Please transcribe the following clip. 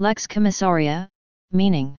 Lex commissoria, meaning